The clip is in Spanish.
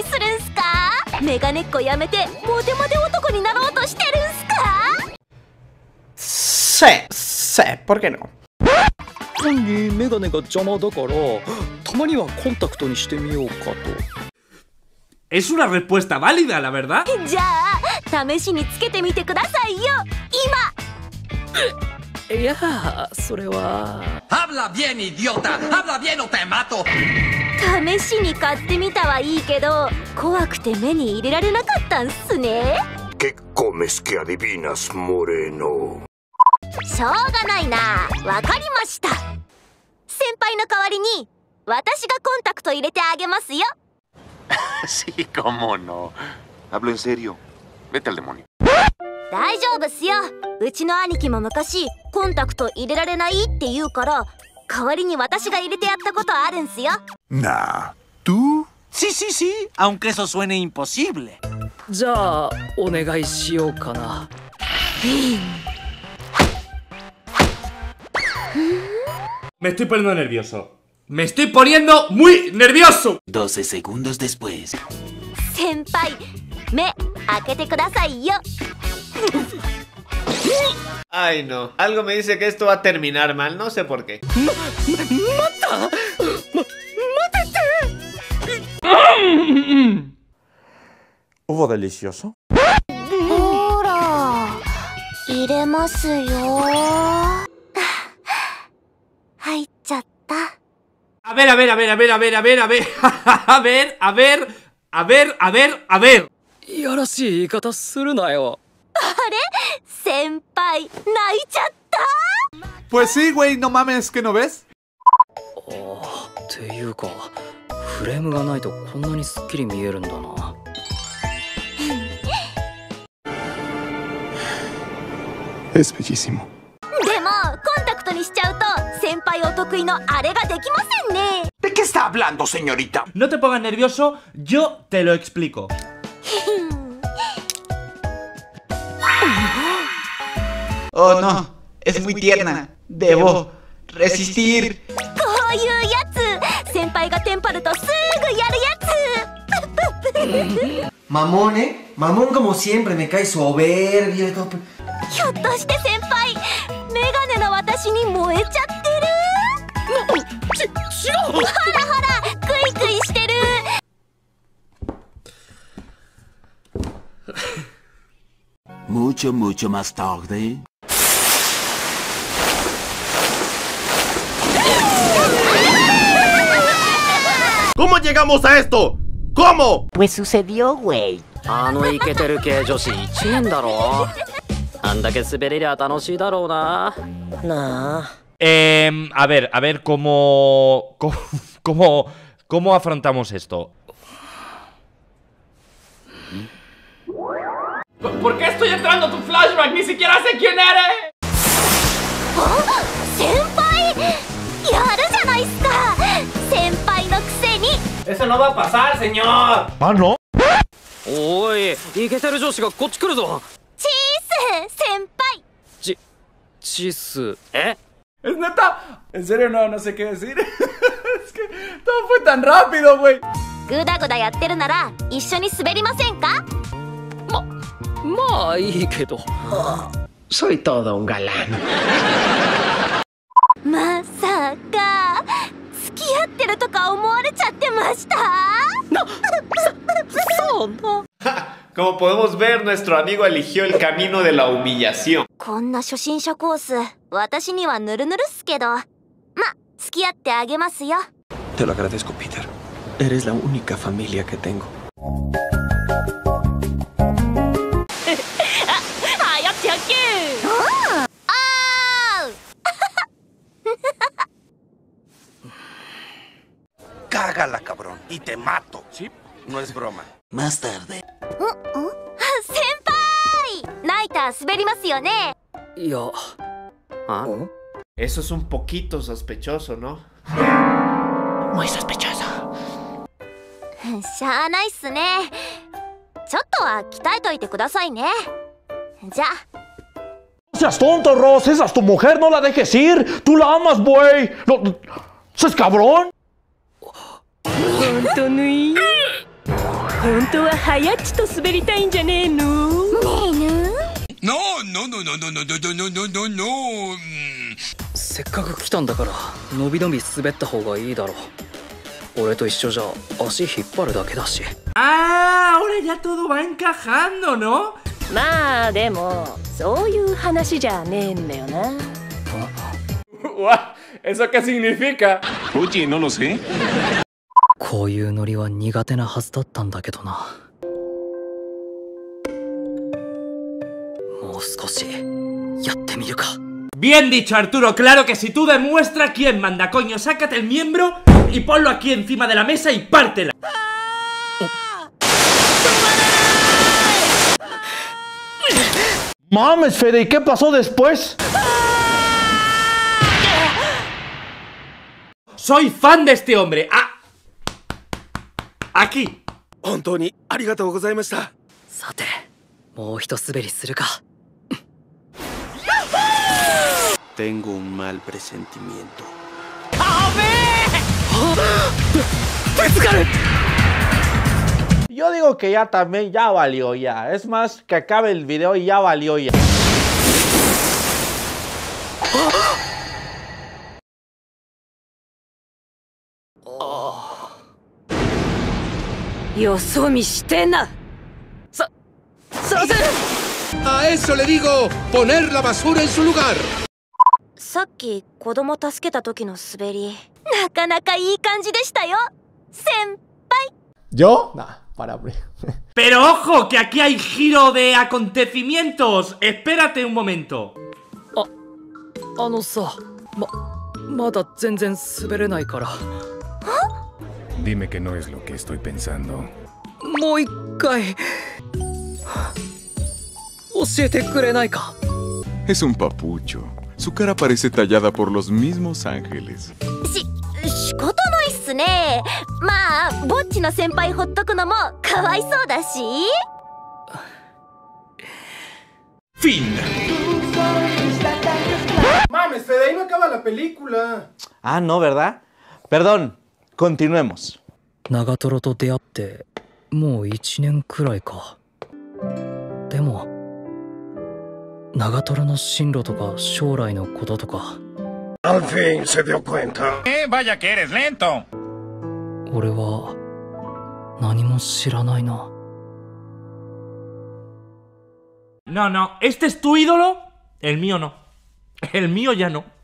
にするんすか？メガネっこやめてモテモテ男になろうとしてるんすか？por qué no？ 単にメガネが邪魔だからたまにはコンタクトにしてみようかと。Es una respuesta válida, la verdad。 じゃあ試しにつけてみてくださいよ今。いやあ、それは。Habla bien, idiota! Habla bien o te mato! 試しに買ってみたはいいけど、怖くて目に入れられなかったんっすね。Que comes que adivinas, moreno。しょうがないな。わかりました。先輩の代わりに、私がコンタクト入れてあげますよ。Sí, cómo no. Hablo en serio. Vete al demonio。大丈夫っすよ。うちの兄貴も昔コンタクト入れられないって言うから代わりに私が入れてやったことあるんすよ。なあ、tú？ Sí, sí, sí, aunque eso suene imposible。 じゃあお願いしようかな。Me estoy poniendo nervioso。 Me estoy poniendo muy nervioso。 12 segundos después。 先輩、目開けてくださいよ。Ay no, algo me dice que esto va a terminar mal, no sé por qué. ¡Mata! ¡Mátate! ¿Hubo delicioso? ¡Hola! Iremos yo. ¡Ay, chata! A ver, a ver, a ver, a ver, a ver, a ver, a ver, a ver, a ver, a ver, a ver, a ver. いやらしい言い方するなよ。あれ、先輩、泣いちゃった。 Pues sí, güey, no mames, ¿que no ves? ああ、っていうかフレームがないとこんなにすっきり見えるんだな。Es bellísimo。 でもコンタクトにしちゃうと先輩お得意のあれができませんね。 ¿De qué está hablando, señorita? No te pongas nervioso, yo te lo explico。Oh no, es muy tierna. Debo resistir. こういうやつ、先輩がテンパるとすぐやるやつ。Mamón, eh? Mamón como siempre me cae soberbio y todo. ひょっとして先輩、メガネの私に燃えちゃってる？ほらほら、クイクイしてる。Mucho, mucho más tarde.¿Cómo llegamos a esto? ¿Cómo? Pues sucedió, güey. あのイケてる系女子1年だろ。あんだけ滑りりゃ楽しいだろうな。なあ。A ver, a ver cómo afrontamos esto. ¿Por qué estoy entrando a tu flashback? Ni siquiera sé quién eres. ¿Ah? ¿Senpai? ¡Yaruじゃないっすか！先輩のくせに。Eso no va a pasar, señor。あの？おい、イケてる上司がこっち来るぞ。チース、先輩。チース、え？Es neta。En serio no, no sé qué decir。Es que todo fue tan rápido, güey。グダグダやってるなら一緒に滑りませんか？まあいいけど。Soy todo un galán。まさか付き合ってるとか思われちゃってました？Como podemos ver, nuestro amigo eligió el camino de la humillación。こんな初心者コース、私にはぬるぬるっすけど、ま、付き合ってあげますよ。Te lo agradezco, Peter. Eres la única familia que tengo。Cágala, cabrón, y te mato. Sí, no es broma. Más tarde. ¡Senpai! Naita, ¿subiremos yo, né? Yo. ¿Ah? Eso es un poquito sospechoso, ¿no? Muy sospechoso. Shá nai es, né. Chotto wa kitaetoite kudasai, né. Ya. No seas tonto, Ross. Esa es tu mujer, no la dejes ir. Tú la amas, güey. No, ¿seas cabrón? 本当にいい本当はハヤッチと滑りたいんじゃねえの？ねえの？No no no no no no no no no no。せっかく来たんだからのびのび滑った方がいいだろう。俺と一緒じゃ足引っ張るだけだし。ああ、俺やtodo va encajando no。まあでもそういう話じゃねえんだよな。わ、eso qué significa？ Uchi no lo sé。こういうノリは苦手なはずだったんだけどな。もう少しやってみるか。Bien dicho, Arturo. Claro que si tú demuestras quién manda, coño, sácate el miembro y ponlo aquí encima de la mesa y pártela. マメスフェデイ、¿qué pasó después? Soy fan de este hombre. aquí。本当にありがとうございました。さて、もう一滑りするか。Tengo un mal presentimiento。あべえ！ぶつかる！Yo digo que ya también ya valió ya. Es más que acabe el video y ya valió ya. Yo soy mi stena. A eso le digo poner la basura en su lugar. さっき子供助けた時の滑り、なかなかいい感じでしたよ。先輩。Yo nah.Pero ojo, que aquí hay giro de acontecimientos. Espérate un momento. Dime que no es lo que estoy pensando. Es un papucho. Su cara parece tallada por los mismos ángeles.仕方ないっすね。まあぼっちの先輩ほっとくのもかわいそうだし。フィン。Mames, Fede, ahí no acaba la película. Ah, no, ¿verdad? Perdón. Continuemos. 長瀞と出会ってもう1年くらいか。でも長瀞の進路とか将来のこととか。Al fin se dio cuenta. Vaya que eres lento. 俺は何も知らないな。No, no. ¿Este es tu ídolo? El mío no. El mío ya no.